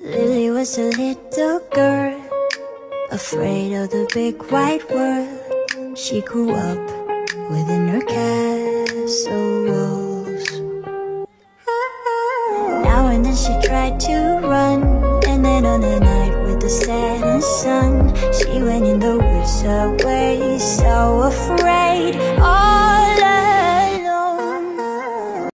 Lily was a little girl, afraid of the big wide world. She grew up within her castle walls. Now and then she tried to run, and then on a night with the setting sun, she went in the woods away, so afraid. Oh,